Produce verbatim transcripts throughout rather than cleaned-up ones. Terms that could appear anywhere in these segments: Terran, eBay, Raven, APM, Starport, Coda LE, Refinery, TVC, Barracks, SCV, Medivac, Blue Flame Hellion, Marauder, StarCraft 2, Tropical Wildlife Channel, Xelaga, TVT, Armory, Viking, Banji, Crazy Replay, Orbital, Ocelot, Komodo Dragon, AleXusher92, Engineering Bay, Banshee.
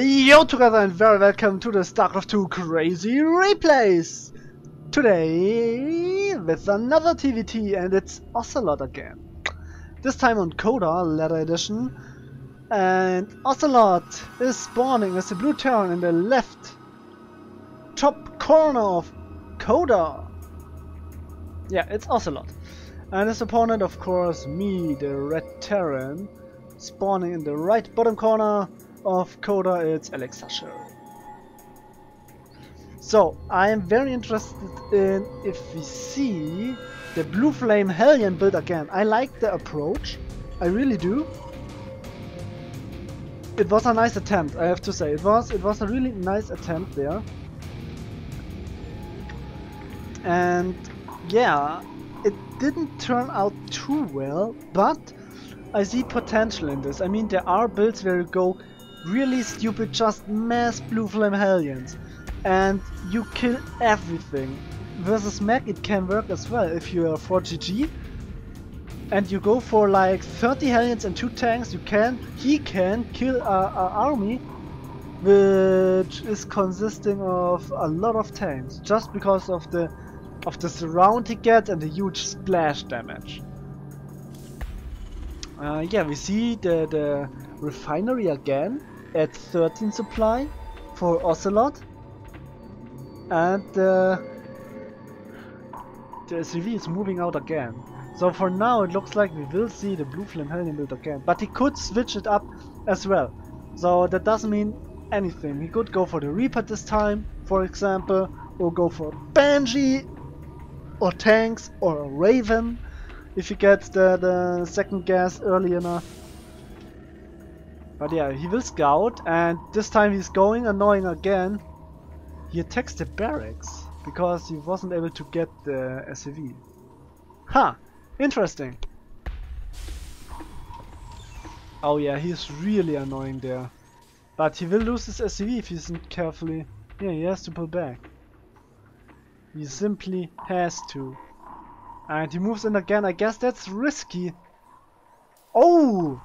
Yo together and very welcome to the StarCraft two Crazy Replays! Today with another T V T, and it's Ocelot again. This time on Coda L E edition. And Ocelot is spawning as a blue Terran in the left top corner of Coda. Yeah, it's Ocelot. And his opponent, of course, me, the red Terran, spawning in the right bottom corner of Coda, it's AleXusher. So I am very interested in if we see the Blue Flame Hellion build again. I like the approach, I really do. It was a nice attempt, I have to say. It was it was a really nice attempt there. And yeah, it didn't turn out too well, but I see potential in this. I mean, there are builds where you go really stupid, just mass Blue Flame Hellions and you kill everything. Versus mech it can work as well if you are four G G and you go for like thirty Hellions and two tanks. You can, he can kill an army which is consisting of a lot of tanks just because of the of the surround he gets and the huge splash damage. Uh, yeah, we see the, the Refinery again at thirteen supply for Ocelot, and uh, the S C V is moving out again. So for now it looks like we will see the Blue Flame Hellion build again, but he could switch it up as well, so that doesn't mean anything. He could go for the Reaper this time, for example, or go for Banji or tanks or Raven if he gets the, the second gas early enough. But yeah, he will scout, and this time he's going annoying again. He attacks the barracks because he wasn't able to get the S C V. Huh, interesting. Oh yeah, he's really annoying there. But he will lose his S C V if he isn't carefully. Yeah, he has to pull back. He simply has to. And he moves in again. I guess that's risky. Oh!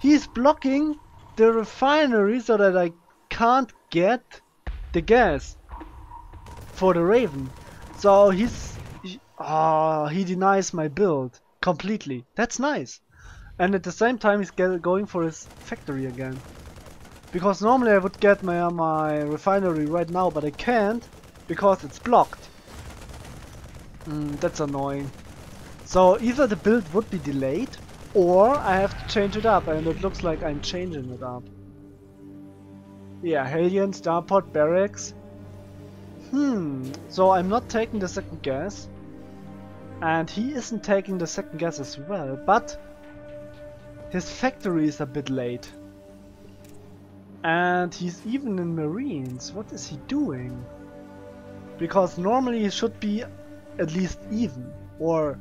He's blocking the Refinery so that I can't get the gas for the Raven. So he's... He, oh, he denies my build completely. That's nice. And at the same time he's get, going for his factory again. Because normally I would get my, uh, my Refinery right now, but I can't because it's blocked. Mm, that's annoying. So either the build would be delayed, or I have to change it up, and it looks like I'm changing it up. Yeah, Hellion, Starport, Barracks. Hmm, so I'm not taking the second gas. And he isn't taking the second gas as well, but his factory is a bit late. And he's even in Marines. What is he doing? Because normally he should be at least even, or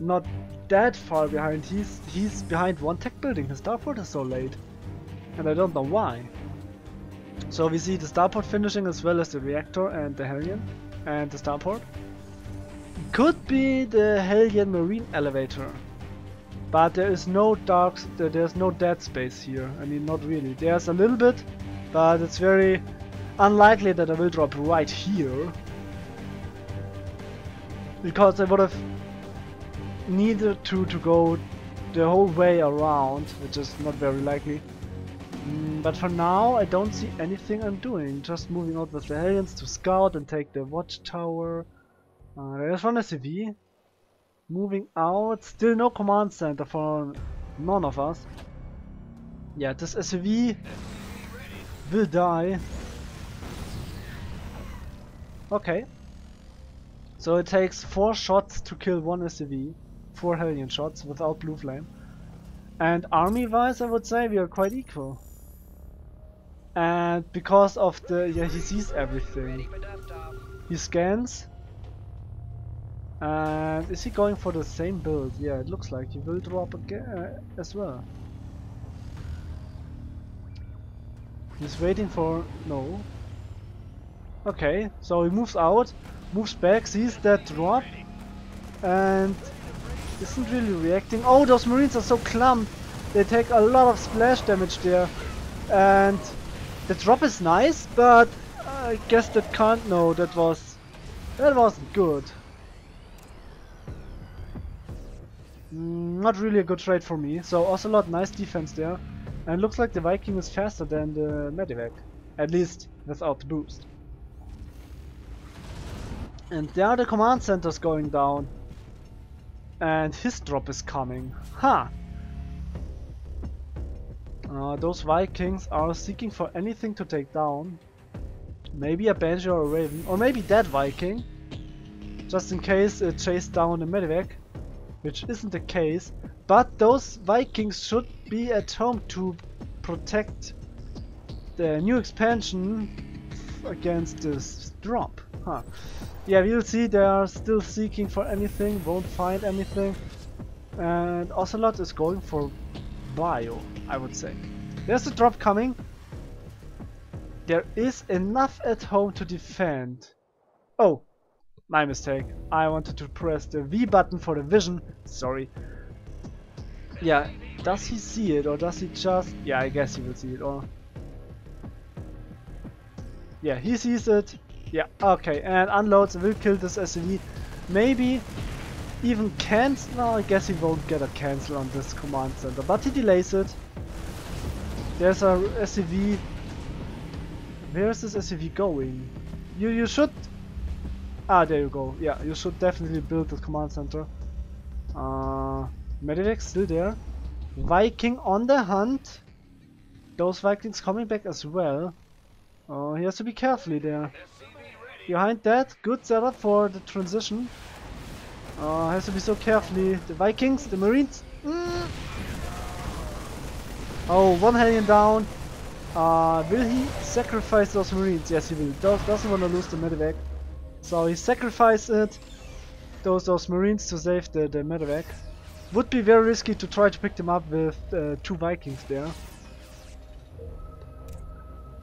not that far behind. He's he's behind one tech building. His starport is so late, and I don't know why. So we see the starport finishing as well as the reactor and the Hellion and the starport. Could be the Hellion Marine elevator, but there is no dark. There's no dead space here. I mean, not really. There's a little bit, but it's very unlikely that I will drop right here because I would have needed to to go the whole way around, which is not very likely. Mm, but for now I don't see anything I'm doing, just moving out with the Hellions to scout and take the watchtower. Uh, there's one S C V moving out, still no command center for none of us. Yeah, this S C V will die. Okay, so it takes four shots to kill one S C V. Four Hellion shots without Blue Flame. And army wise I would say we are quite equal. And because of the... yeah, he sees everything. He scans. And is he going for the same build? Yeah, it looks like he will drop again uh, as well. He's waiting for... no. Okay, so he moves out, moves back, sees that drop and isn't really reacting. Oh, those Marines are so clumped. They take a lot of splash damage there. And The drop is nice, but I guess that can't. No, that was that wasn't good. Not really a good trade for me. So Ocelot, nice defense there, and looks like the Viking is faster than the Medivac, at least without the boost. And there are the command centers going down, and his drop is coming. Huh. Uh, those Vikings are seeking for anything to take down. Maybe a Banshee or a Raven, or maybe that Viking, just in case it chased down a Medivac. Which isn't the case, but those Vikings should be at home to protect the new expansion against this drop. Huh. Yeah, we'll see. They are still seeking for anything, won't find anything. And Ocelot is going for bio, I would say. There's a drop coming. There is enough at home to defend. Oh. My mistake. I wanted to press the V button for the vision. Sorry. Yeah, does he see it or does he just... Yeah, I guess he will see it or... Yeah, he sees it. Yeah, okay. And unloads, will kill this S C V. Maybe even cancel. No, I guess he won't get a cancel on this command center. But he delays it. There's a S C V. Where is this S C V going? You, you should... Ah, there you go. Yeah, you should definitely build the command center. Uh, Medivac still there. Viking on the hunt. Those Vikings coming back as well. Oh, uh, he has to be carefully there. Behind that, good setup for the transition. Uh, has to be so carefully. The Vikings, the Marines. Mm. Oh, one Hellion down. Uh, will he sacrifice those Marines? Yes, he will. Does, doesn't want to lose the Medivac. So he sacrificed it, those those Marines to save the, the Medivac. Would be very risky to try to pick them up with uh, two Vikings there.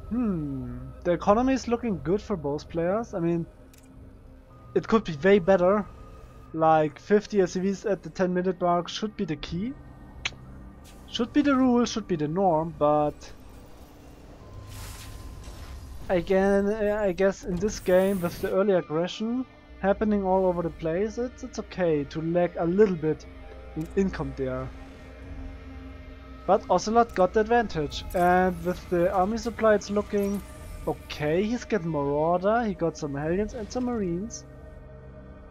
Hmm, the economy is looking good for both players. I mean, it could be way better. Like fifty S C Vs at the ten minute mark should be the key. Should be the rule, should be the norm, but... Again, I guess in this game, with the early aggression happening all over the place, it's, it's okay to lag a little bit in income there. But Ocelot got the advantage, and with the army supply it's looking okay. He's getting Marauder, he got some Hellions and some Marines.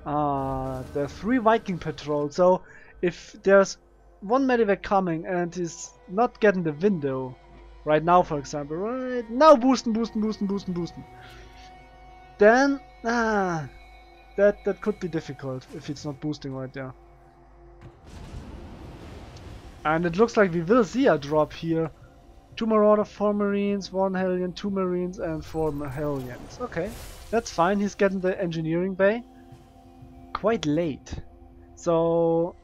Ah, the three Viking patrol, so if there's one Medivac coming and he's not getting the window, right now, for example, right now, boosting, boosting, boosting, boosting, boosting. Then, ah, that that could be difficult if it's not boosting right there. And it looks like we will see a drop here: two Marauder, four Marines, one Hellion, two Marines, and four Hellions. Okay, that's fine. He's getting the Engineering Bay quite late, so.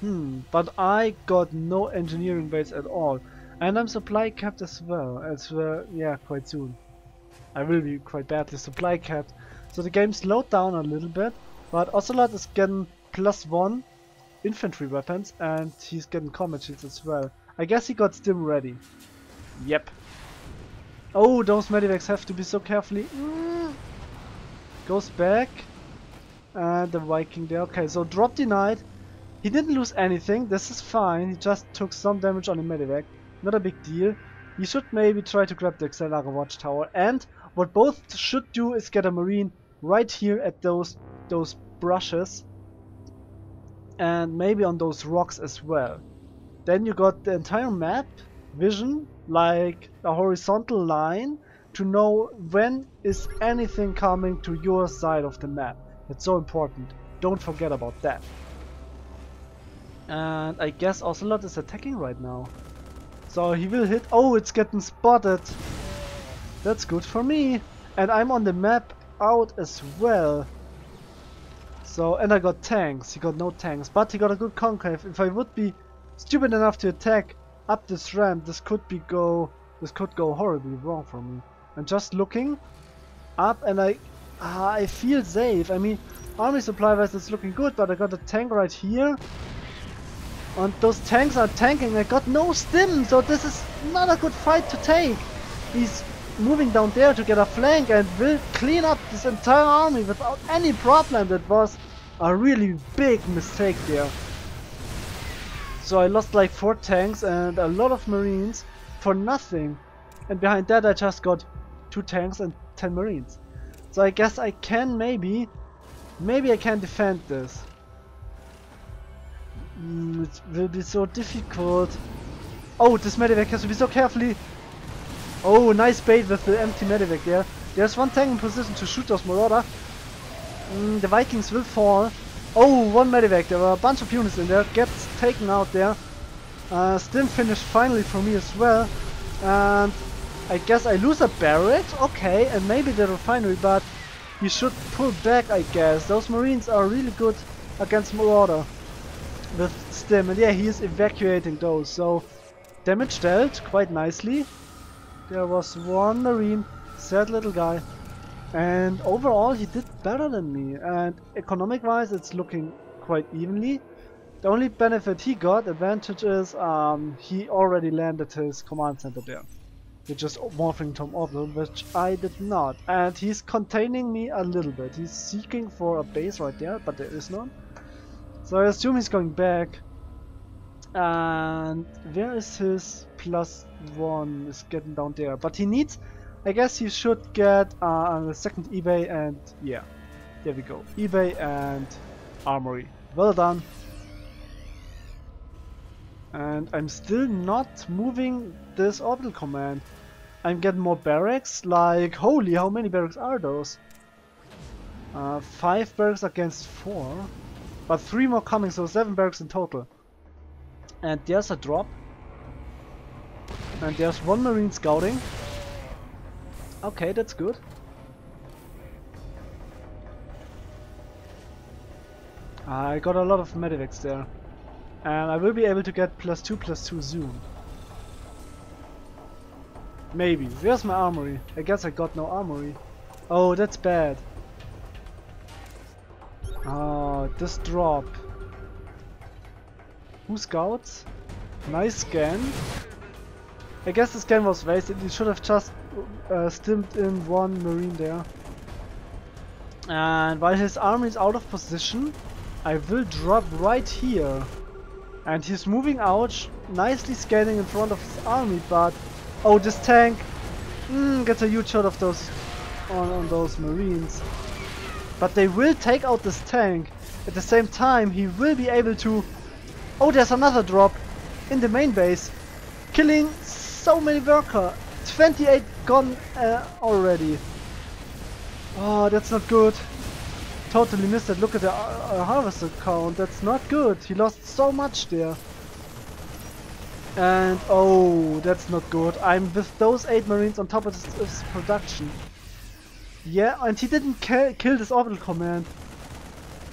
Hmm, but I got no engineering base at all. And I'm supply capped as well, as well, yeah, quite soon. I will be quite badly supply capped. So the game slowed down a little bit, but Ocelot is getting plus one infantry weapons and he's getting combat shields as well. I guess he got stim ready. Yep. Oh, those Medivacs have to be so carefully. Mm. Goes back. And the Viking there. Okay, so drop denied. He didn't lose anything, this is fine, he just took some damage on the Medivac, not a big deal. He should maybe try to grab the Xelaga watchtower, and what both should do is get a Marine right here at those those brushes and maybe on those rocks as well. Then you got the entire map vision, like a horizontal line, to know when is anything coming to your side of the map. It's so important, don't forget about that. And I guess Ocelot is attacking right now. So he will hit... Oh, it's getting spotted. That's good for me. And I'm on the map out as well. So, and I got tanks. He got no tanks, but he got a good concave. If I would be stupid enough to attack up this ramp, this could be go... This could go horribly wrong for me. I'm just looking up and I... Ah, I feel safe. I mean, army supply-wise it's looking good, but I got a tank right here. And those tanks are tanking. I got no stim, so this is not a good fight to take. He's moving down there to get a flank and will clean up this entire army without any problem. That was a really big mistake there. So I lost like four tanks and a lot of marines for nothing. And behind that I just got two tanks and ten marines. So I guess I can maybe, maybe I can defend this. Mm, it will be so difficult. Oh, this Medivac has to be so carefully. Oh, nice bait with the empty Medivac there. There's one tank in position to shoot those Marauder. Mm, the Vikings will fall. Oh, one Medivac. There were a bunch of units in there. Gets taken out there. Uh, Stim finished finally for me as well. And I guess I lose a barracks. Okay, and maybe the refinery, but you should pull back, I guess. Those Marines are really good against Marauder with Stim. And yeah, he is evacuating those. So, damage dealt quite nicely. There was one Marine, sad little guy, and overall he did better than me, and economic wise it's looking quite evenly. The only benefit he got, advantage, is um, he already landed his command center there. They're just morphing Tom Orbital, which I did not, and he's containing me a little bit. He's seeking for a base right there, but there is none. So I assume he's going back. And where is his plus one? Is getting down there, but he needs, I guess he should get uh, a second eBay, and yeah, there we go, eBay and Armory, well done. And I'm still not moving this orbital command. I'm getting more barracks, like holy, how many barracks are those? Uh, five barracks against four, but three more coming, so seven barracks in total. And there's a drop. And there's one Marine scouting. Okay, that's good. I got a lot of Medivacs there. And I will be able to get plus two, plus two soon. Maybe. Where's my armory? I guess I got no armory. Oh, that's bad. Oh, this drop. Two scouts, nice scan. I guess the scan was wasted. You should have just uh, stimmed in one Marine there. And while his army is out of position, I will drop right here. And he's moving out, nicely scanning in front of his army. But oh, this tank mm, gets a huge shot of those on, on those Marines. But they will take out this tank. At the same time, he will be able to. Oh, there's another drop in the main base, killing so many worker. twenty-eight gone uh, already. Oh, that's not good. Totally missed it. Look at the uh, harvester count. That's not good. He lost so much there. And oh, that's not good. I'm with those eight Marines on top of his, his production. Yeah, and he didn't ki kill this orbital command.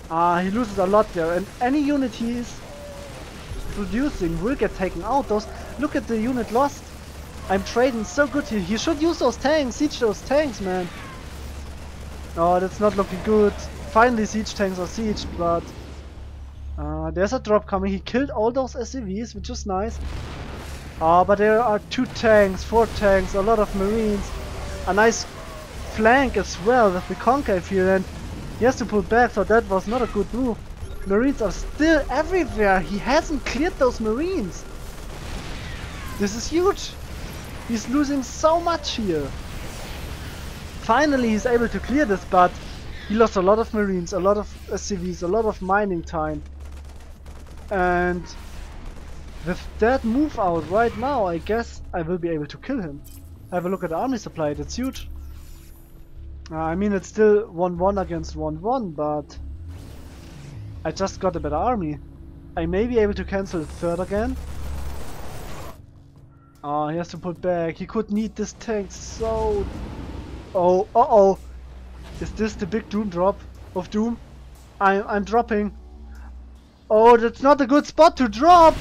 Ah, he loses a lot there. And any unit he is producing will get taken out. Those, look at the unit lost. I'm trading so good here. He should use those tanks, siege those tanks, man. Oh, that's not looking good. Finally siege tanks are sieged, but uh, there's a drop coming. He killed all those S C Vs, which is nice. Oh, but there are two tanks, four tanks, a lot of Marines, a nice flank as well with the concave here, and he has to pull back, so that was not a good move. Marines are still everywhere. He hasn't cleared those Marines. This is huge. He's losing so much here. Finally he's able to clear this, but he lost a lot of Marines, a lot of S C Vs, a lot of mining time. And with that move out right now, I guess I will be able to kill him. Have a look at the army supply. That's huge. Uh, I mean, it's still one one against one one, but I just got a better army. I may be able to cancel the third again. Oh, he has to put back. He could need this tank so... Oh, uh-oh. Is this the big doom drop of doom? I'm, I'm dropping. Oh, that's not a good spot to drop.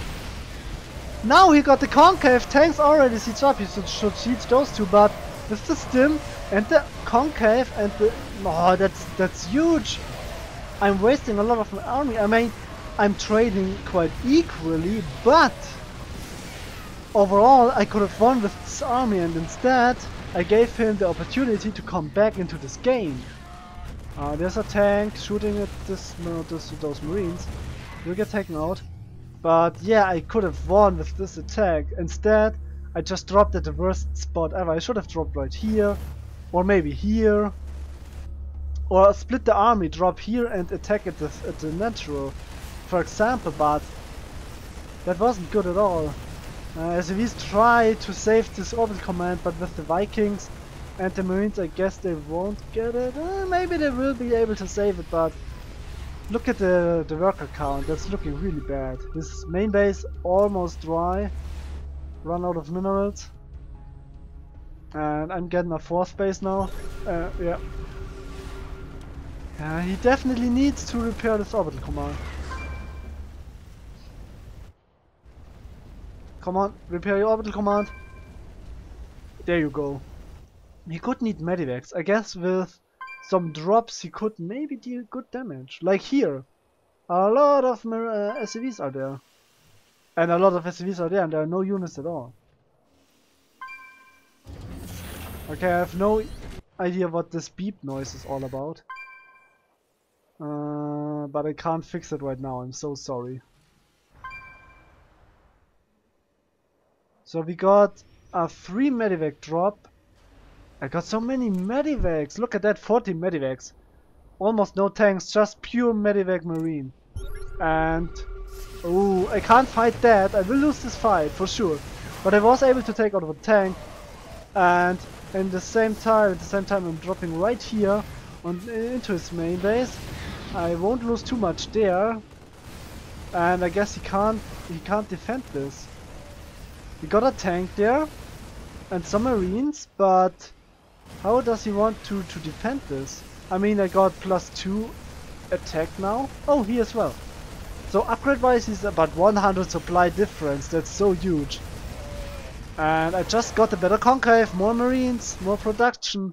Now he got the concave. Tanks already siege up. He should siege those two, but with the stim and the concave and the... Oh, that's, that's huge. I'm wasting a lot of my army. I mean, I'm trading quite equally, but overall I could have won with this army, and instead I gave him the opportunity to come back into this game. Uh, there's a tank shooting at this, no, this, those marines. You'll get taken out. But yeah, I could have won with this attack. Instead, I just dropped at the worst spot ever. I should have dropped right here, or maybe here. Or split the army, drop here and attack at the, at the natural, for example, but that wasn't good at all. Uh, S C Vs try to save this orbital command, but with the Vikings and the Marines, I guess they won't get it. Uh, maybe they will be able to save it, but look at the, the worker count. That's looking really bad. This main base almost dry, run out of minerals, and I'm getting a fourth base now. Uh, yeah. Uh, he definitely needs to repair this orbital command. Come on, repair your orbital command. There you go. He could need Medivacs. I guess with some drops he could maybe deal good damage. Like here. A lot of uh, S C Vs are there. And a lot of S C Vs are there and there are no units at all. Okay, I have no idea what this beep noise is all about. Uh, but I can't fix it right now, I'm so sorry. So we got a free Medivac drop. I got so many Medivacs, look at that, forty Medivacs. Almost no tanks, just pure Medivac Marine. And, oh, I can't fight that, I will lose this fight for sure. But I was able to take out of a tank. And in the same time, at the same time I'm dropping right here on, into his main base. I won't lose too much there, and I guess he can't he can't defend this. We got a tank there and some marines, but how does he want to to defend this? I mean, I got plus two attack now. Oh, he as well. So upgrade wise is about one hundred supply difference. That's so huge. And I just got a better concave, more marines, more production.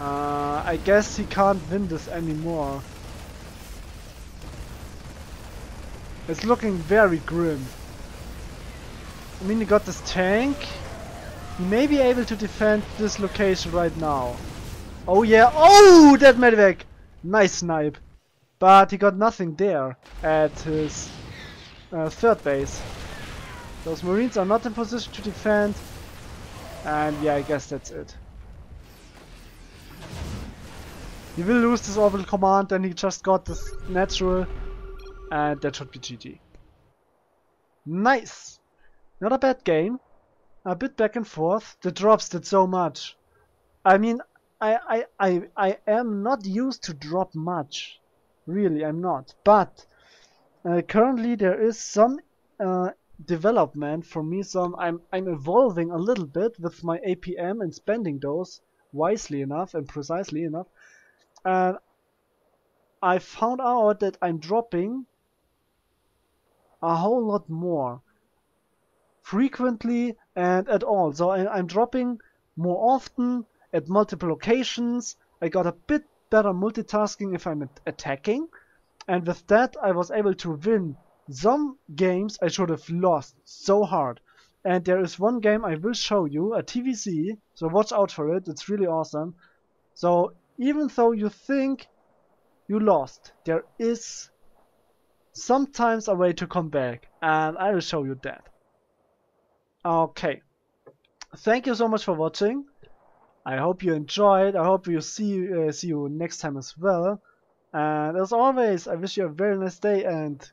Uh, I guess he can't win this anymore. It's looking very grim. I mean, he got this tank. He may be able to defend this location right now. Oh yeah, oh, that Medivac! Nice snipe. But he got nothing there at his uh, third base. Those marines are not in position to defend. And yeah, I guess that's it. He will lose this orbital command, and he just got this natural, and that should be G G. Nice! Not a bad game. A bit back and forth. The drops did so much. I mean, I, I, I, I am not used to drop much. Really, I'm not. But uh, currently there is some uh, development for me. Some I'm, I'm evolving a little bit with my A P M and spending those wisely enough and precisely enough. And I found out that I'm dropping a whole lot more frequently and at all. So I, I'm dropping more often at multiple locations. I got a bit better multitasking if I'm attacking. And with that, I was able to win some games I should have lost so hard. And there is one game I will show you, a T V C. So watch out for it. It's really awesome. So even though you think you lost, there is sometimes a way to come back, and I will show you that. Okay, thank you so much for watching. I hope you enjoyed. I hope you see uh, see you next time as well. And as always, I wish you a very nice day, and